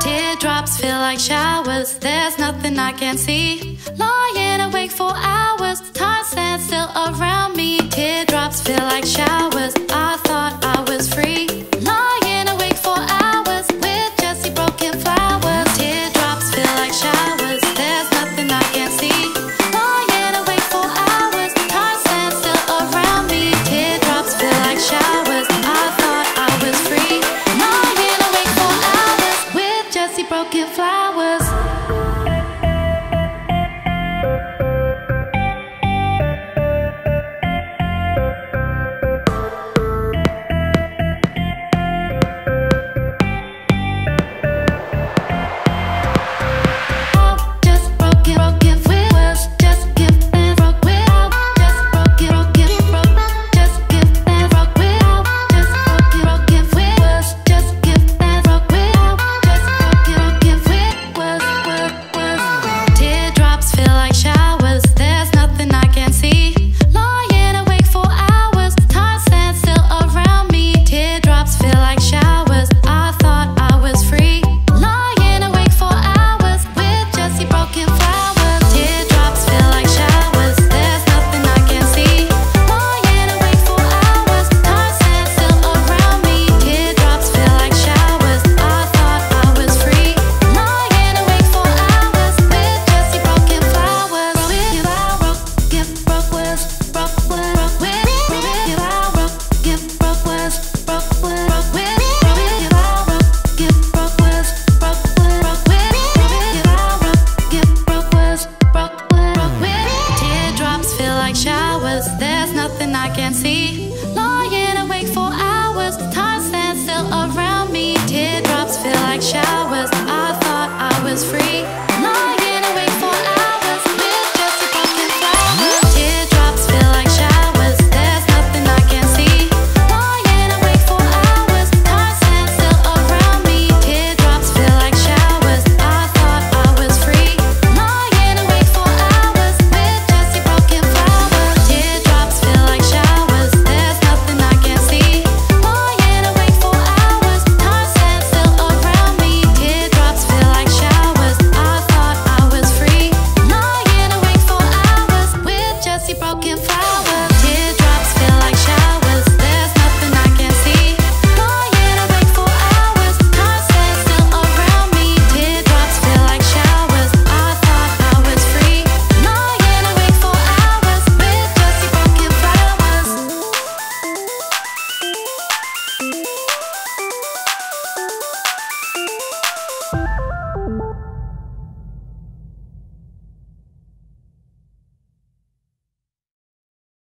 Teardrops feel like showers. There's nothing I can't see. Lying awake for hours. Time stands still around me. Teardrops feel like showers. I